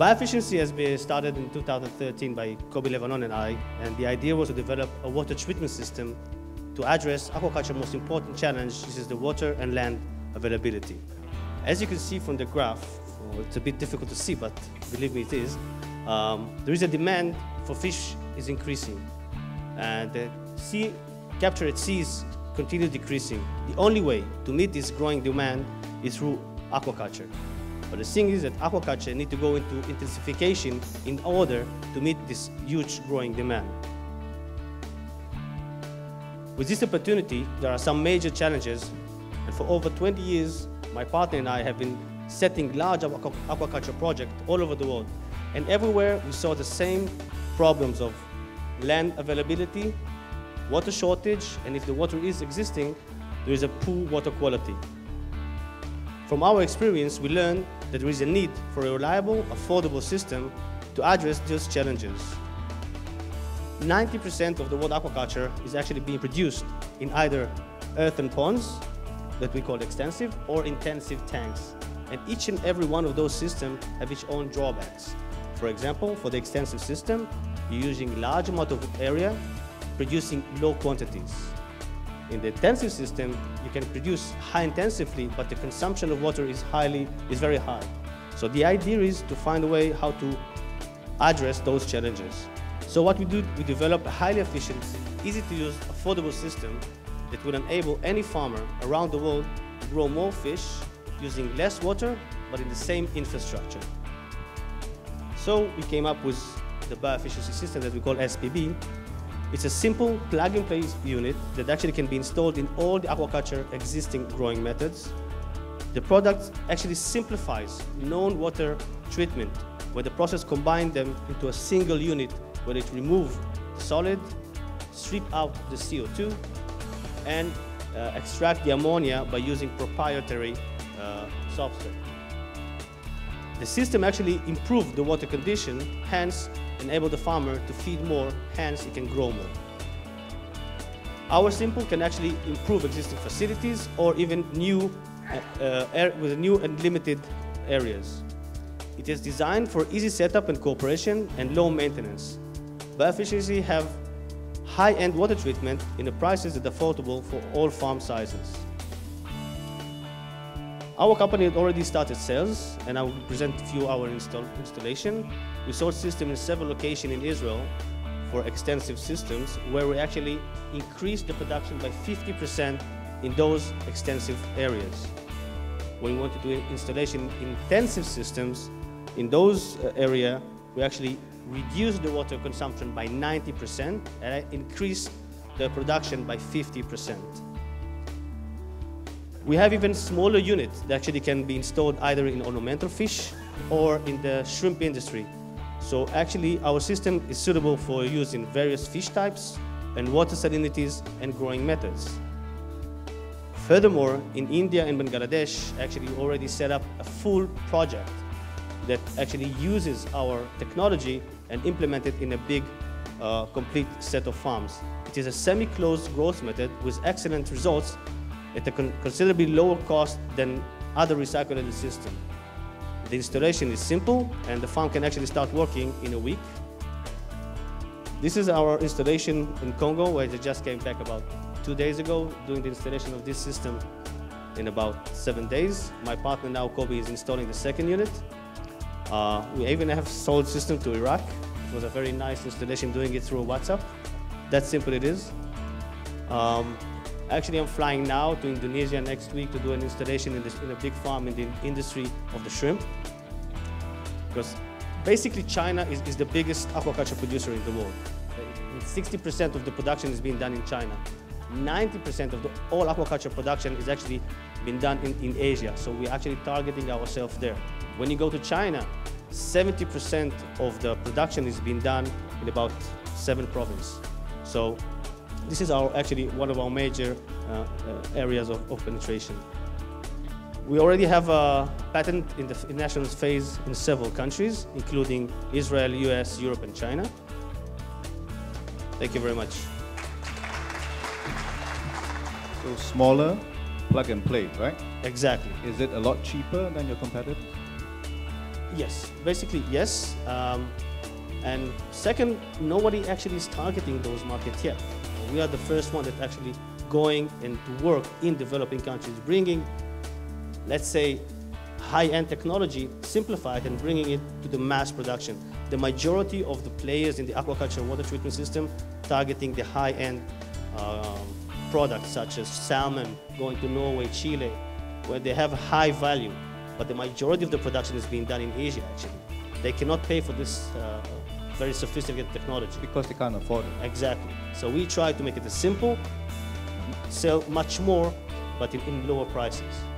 BioFishency has been started in 2013 by Kobe Levanon and I, and the idea was to develop a water treatment system to address aquaculture's most important challenge, which is the water and land availability. As you can see from the graph, it's a bit difficult to see, but believe me it is, there is a demand for fish is increasing, and the sea capture at seas continue decreasing. The only way to meet this growing demand is through aquaculture. But the thing is that aquaculture needs to go into intensification in order to meet this huge growing demand. With this opportunity, there are some major challenges, and for over 20 years, my partner and I have been setting large aquaculture projects all over the world, and everywhere we saw the same problems of land availability, water shortage, and if the water is existing, there is a poor water quality. From our experience, we learned that there is a need for a reliable, affordable system to address those challenges. 90% of the world aquaculture is actually being produced in either earthen ponds, that we call extensive, or intensive tanks. And each and every one of those systems have its own drawbacks. For example, for the extensive system, you're using large amount of area, producing low quantities. In the intensive system, you can produce high intensively, but the consumption of water is very high. So the idea is to find a way how to address those challenges. So what we do, we develop a highly efficient, easy-to-use, affordable system that will enable any farmer around the world to grow more fish using less water, but in the same infrastructure. So we came up with the BioFishency system that we call SPB. It's a simple plug-and-play unit that actually can be installed in all the aquaculture existing growing methods. The product actually simplifies known water treatment, where the process combines them into a single unit, where it removes the solid, strip out the CO2, and extract the ammonia by using proprietary software. The system actually improved the water condition, hence enable the farmer to feed more, hence he can grow more. Our simple can actually improve existing facilities or even new, with new and limited areas. It is designed for easy setup and cooperation and low maintenance. BioFishency have high-end water treatment in the prices that are affordable for all farm sizes. Our company had already started sales, and I will present a few our installation. We sold systems in several locations in Israel for extensive systems, where we actually increased the production by 50% in those extensive areas. When we want to do installation in intensive systems, in those areas, we actually reduced the water consumption by 90% and increased the production by 50%. We have even smaller units that actually can be installed either in ornamental fish or in the shrimp industry. So actually our system is suitable for use in various fish types and water salinities and growing methods. Furthermore, in India and Bangladesh actually already set up a full project that actually uses our technology and implement it in a big complete set of farms. It is a semi-closed growth method with excellent results at a considerably lower cost than other recyclable systems. The installation is simple, and the farm can actually start working in a week. This is our installation in Congo, where I just came back about 2 days ago, doing the installation of this system in about 7 days. My partner now, Kobe, is installing the second unit. We even have sold system to Iraq. It was a very nice installation, doing it through WhatsApp. That simple it is. Actually, I'm flying now to Indonesia next week to do an installation in a big farm in the industry of the shrimp. Because basically China is the biggest aquaculture producer in the world. 60% of the production is being done in China. 90% of all aquaculture production is actually being done in Asia. So we're actually targeting ourselves there. When you go to China, 70% of the production is being done in about 7 provinces. So this is actually one of our major areas of penetration. We already have a patent in the national phase in several countries, including Israel, US, Europe, and China. Thank you very much. So smaller, plug and play, right? Exactly. Is it a lot cheaper than your competitors? Yes, basically yes. And second, nobody actually is targeting those markets yet. We are the first one that's actually going and to work in developing countries, bringing, let's say, high-end technology simplified and bringing it to the mass production. The majority of the players in the aquaculture water treatment system targeting the high-end products such as salmon going to Norway, Chile, where they have a high value, but the majority of the production is being done in Asia actually. They cannot pay for this very sophisticated technology. Because they can't afford it. Exactly. So we try to make it as simple, sell much more, but in lower prices.